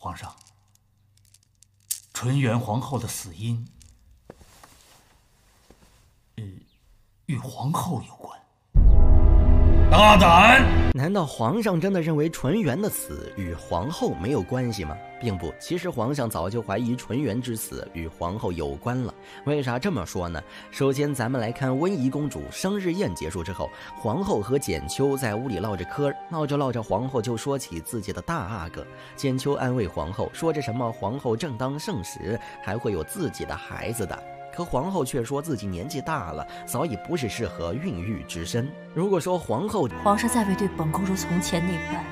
皇上，纯元皇后的死因，与皇后有关。大胆！难道皇上真的认为纯元的死与皇后没有关系吗？并不，其实皇上早就怀疑纯元之死与皇后有关了。为啥这么说呢？首先，咱们来看温宜公主生日宴结束之后，皇后和简秋在屋里唠着嗑，唠着唠着，皇后就说起自己的大阿哥。简秋安慰皇后，说着什么皇后正当盛时，还会有自己的孩子的。可皇后却说自己年纪大了，早已不是适合孕育之身。如果说皇上再未对本宫如从前那般。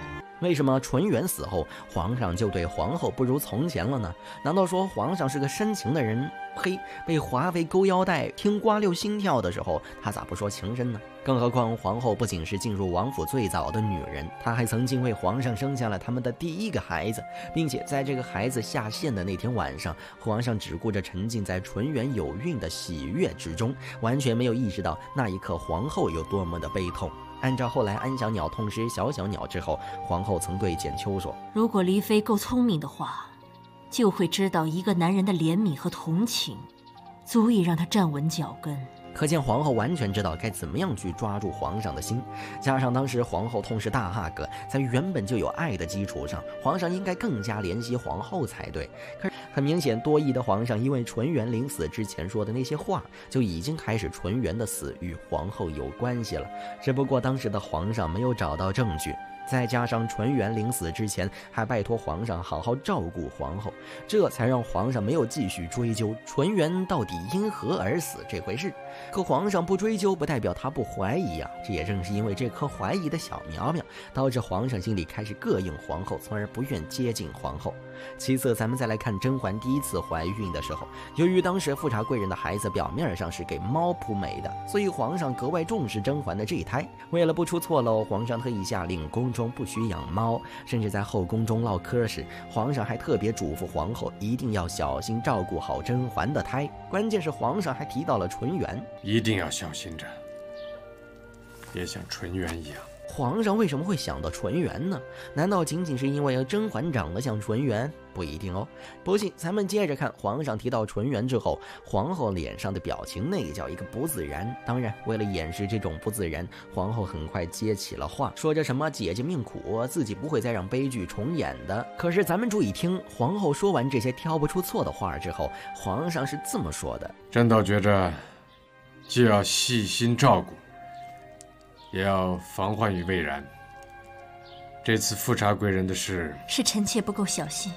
为什么纯元死后，皇上就对皇后不如从前了呢？难道说皇上是个深情的人？呸！被华妃勾腰带听瓜六心跳的时候，他咋不说情深呢？更何况皇后不仅是进入王府最早的女人，她还曾经为皇上生下了他们的第一个孩子，并且在这个孩子下线的那天晚上，皇上只顾着沉浸在纯元有孕的喜悦之中，完全没有意识到那一刻皇后有多么的悲痛。按照后来安小鸟痛失小小鸟之后，皇后曾对简秋说，如果黎妃够聪明的话，就会知道一个男人的怜悯和同情足以让他站稳脚跟。可见皇后完全知道该怎么样去抓住皇上的心，加上当时皇后痛失大阿哥，在原本就有爱的基础上，皇上应该更加怜惜皇后才对。可是很明显，多疑的皇上因为纯元临死之前说的那些话，就已经开始纯元的死与皇后有关系了，只不过当时的皇上没有找到证据，再加上纯元临死之前还拜托皇上好好照顾皇后，这才让皇上没有继续追究纯元到底因何而死这回事。可皇上不追究不代表他不怀疑啊，这也正是因为这颗怀疑的小苗苗，导致皇上心里开始膈应皇后，从而不愿接近皇后。其次，咱们再来看甄嬛第一次怀孕的时候，由于当时富察贵人的孩子表面上是给猫扑没的，所以皇上格外重视甄嬛的这一胎。为了不出错漏，皇上特意下令宫中不许养猫，甚至在后宫中唠嗑时，皇上还特别嘱咐皇后一定要小心照顾好甄嬛的胎。关键是皇上还提到了纯元，一定要小心着，别像纯元一样。皇上为什么会想到纯元呢？难道仅仅是因为甄嬛长得像纯元？不一定哦。不信咱们接着看，皇上提到纯元之后，皇后脸上的表情那叫一个不自然。当然，为了掩饰这种不自然，皇后很快接起了话，说着什么姐姐命苦，自己不会再让悲剧重演的。可是咱们注意听，皇后说完这些挑不出错的话之后，皇上是这么说的，朕倒觉着就要细心照顾，也要防患于未然。这次富察贵人的事，是臣妾不够小心，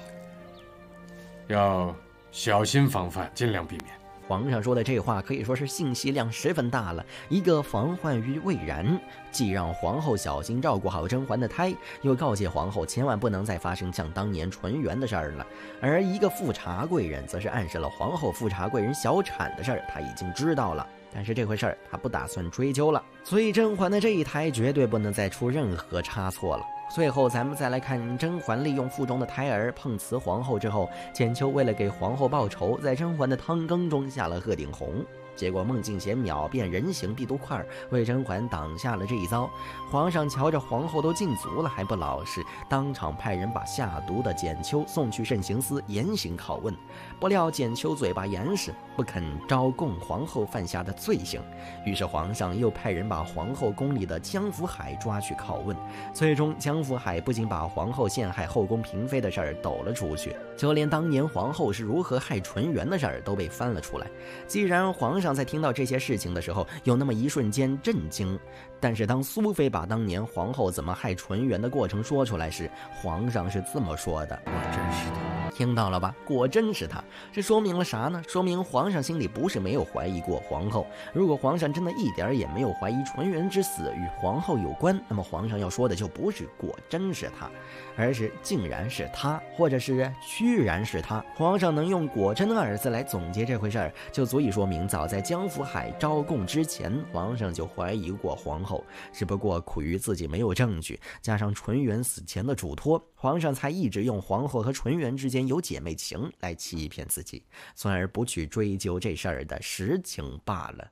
要小心防范，尽量避免。皇上说的这话可以说是信息量十分大了，一个防患于未然，既让皇后小心照顾好甄嬛的胎，又告诫皇后千万不能再发生像当年纯元的事儿了。而一个富察贵人则是暗示了皇后富察贵人小产的事儿，她已经知道了，但是这回事儿她不打算追究了，所以甄嬛的这一胎绝对不能再出任何差错了。最后，咱们再来看甄嬛利用腹中的胎儿碰瓷皇后之后，简秋为了给皇后报仇，在甄嬛的汤羹中下了鹤顶红，结果孟静娴秒变人形帝都块，为甄嬛挡下了这一遭。皇上瞧着皇后都禁足了还不老实，当场派人把下毒的简秋送去慎刑司严刑拷问。不料简秋嘴巴严实，不肯招供皇后犯下的罪行，于是皇上又派人把皇后宫里的江福海抓去拷问。最终江福海不仅把皇后陷害后宫嫔妃的事儿抖了出去，就连当年皇后是如何害纯元的事儿都被翻了出来。既然皇上在听到这些事情的时候有那么一瞬间震惊，但是当苏妃把当年皇后怎么害纯元的过程说出来时，皇上是这么说的，果真是他。听到了吧，果真是他。这说明了啥呢？说明皇上心里不是没有怀疑过皇后。如果皇上真的一点也没有怀疑纯元之死与皇后有关，那么皇上要说的就不是果真是他，而是竟然是他，或者是居然是他。皇上能用果真二字来总结这回事儿，就足以说明早在江福海招供之前，皇上就怀疑过皇后，只不过苦于自己没有证据，加上纯元死前的嘱托，皇上才一直用皇后和纯元之间有姐妹情来欺骗自己，从而不去追究这事儿的实情罢了。